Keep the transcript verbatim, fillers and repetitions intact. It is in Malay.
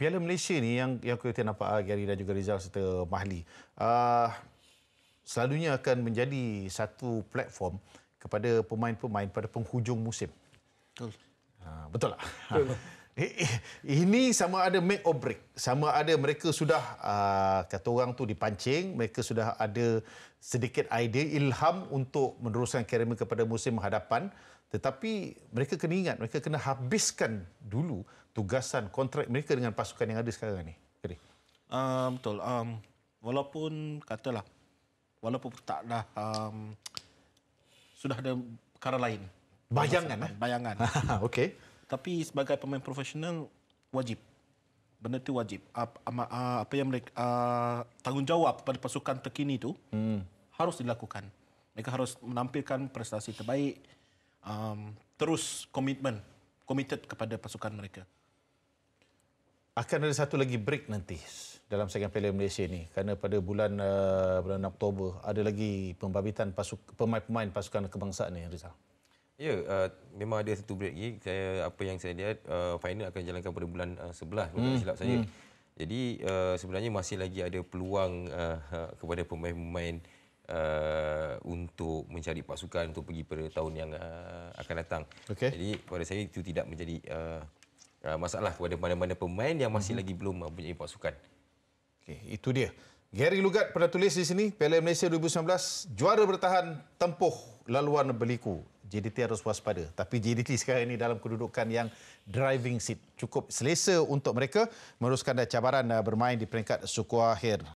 Piala Malaysia ni yang yang kita nampak Gary dan juga Rizal serta Mahli uh, selalunya akan menjadi satu platform kepada pemain-pemain pada penghujung musim. Betul. Uh, betul tak? Betul. Ini sama ada make or break. Sama ada mereka sudah, uh, kata orang tu dipancing, mereka sudah ada sedikit idea, ilham untuk meneruskan kerjaya kepada musim hadapan. Tetapi mereka kena ingat, mereka kena habiskan dulu tugasan kontrak mereka dengan pasukan yang ada sekarang ni. Um, betul. Um, walaupun katalah, walaupun tak dah, um, sudah ada perkara lain. Bayangan. Masa, eh? Bayangan. Okey. Tapi sebagai pemain profesional, wajib. Benda itu wajib. Apa yang mereka, tanggungjawab pada pasukan terkini itu hmm. harus dilakukan. Mereka harus menampilkan prestasi terbaik, um, terus komitmen, committed kepada pasukan mereka. Akan ada satu lagi break nanti dalam segmen Piala Malaysia ini, kerana pada bulan uh, bulan Oktober ada lagi pembabitan pasuk, pemain-pemain pasukan kebangsaan ni, Rizal. Ya, uh, memang ada satu break lagi. Saya, apa yang saya lihat, uh, final akan dijalankan pada bulan uh, sebelas, bulan hmm. silap saya. Hmm. Jadi uh, sebenarnya masih lagi ada peluang uh, uh, kepada pemain-pemain uh, untuk mencari pasukan untuk pergi pada tahun yang uh, akan datang. Okay. Jadi pada saya itu tidak menjadi uh, uh, masalah kepada mana-mana pemain yang masih hmm. lagi belum mempunyai pasukan. Okay, itu dia. Gary Lugat pernah tulis di sini, Piala Malaysia dua ribu sembilan belas, juara bertahan tempuh laluan berliku. J D T harus waspada. Tapi J D T sekarang ini dalam kedudukan yang driving seat. Cukup selesa untuk mereka meneruskan cabaran bermain di peringkat suku akhir.